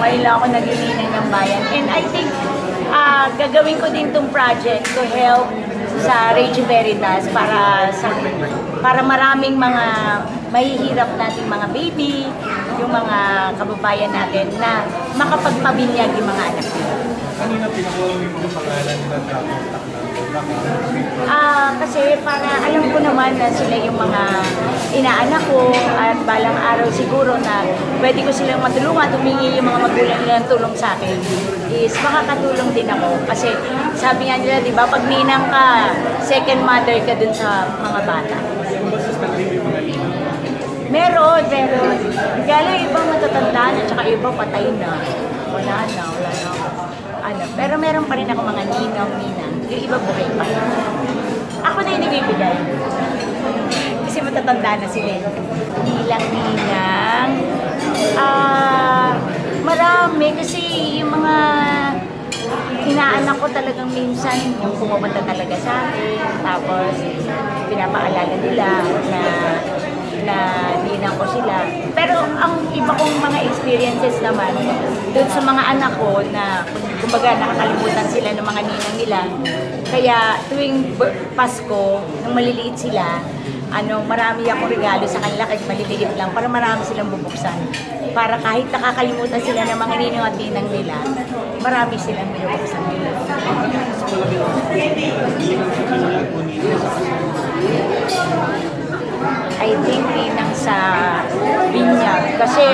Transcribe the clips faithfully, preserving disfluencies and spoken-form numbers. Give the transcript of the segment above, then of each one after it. Ngayon lang ako naglilinis ng bayan. And I think, uh, gagawin ko din itong project to help sa Rage Veritas para sa para maraming mga mahihirap nating mga baby, yung mga kababayan natin na makapagpabinyag yung mga anak nila. Kanina pinakawin mo yung pangalan nila sa kontak na? Ah, kasi para alam ko naman na sila yung mga inaanak ko at balang araw siguro na pwede ko silang matulungan, tumingi yung mga magulang nilang tulong sa akin is makakatulong din ako. Kasi sabi nga nila, di ba, pag ninang ka, second mother ka dun sa mga bata. Meron, meron. Kaya lang ibang matatanda na, tsaka ibang patay na. Wala na, wala na. Ano, pero meron pa rin ako mga ninang, ninang. Yung iba buhay pa. Ako na yung nagbibigay. Kasi matatanda na sila. Nilang ninang. Ah, uh, marami. Kasi yung mga inaanak ko talagang minsan yung pumapunta talaga sa akin. Tapos, pinapaalala nila na na ninang ko sila. Pero ang iba kong mga experiences naman, doon sa mga anak ko na kumbaga nakakalimutan sila ng mga ninang nila. Kaya tuwing Pasko, nung maliliit sila, ano, marami akong regalo sa kanila kahit maliliit lang para marami silang bubuksan. Para kahit nakakalimutan sila ng mga ninang at ninang nila, marami silang bubuksan. I think ninang sa binyag. Kasi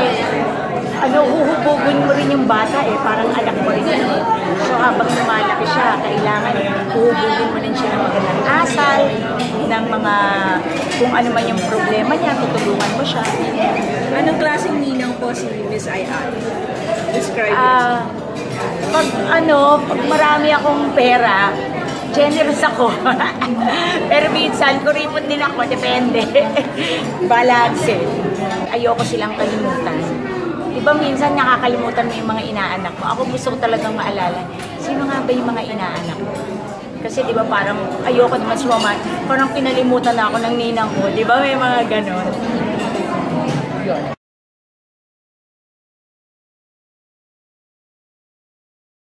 ano, huhubugin mo rin yung bata eh, parang anak mo rin yun. So habang lumalaki siya, kailangan huhubugin mo rin siya ng magandang asal, ng mga kung ano man yung problema niya, tutulungan mo siya. Anong klaseng ninang po si Miss Aiai? Describe it. Uh, pag ano, pag marami akong pera, generous ako. Pero minsan, kuripot din ako. Depende. Balance eh. Ayoko silang kalimutan. Diba minsan nakakalimutan mo yung mga inaanak mo? Ako gusto ko talagang maalala. Sino nga ba yung mga inaanak mo? Kasi diba parang ayoko naman sumama. Parang pinalimutan na ako ng ninang ko. Diba may mga ganon? Yun.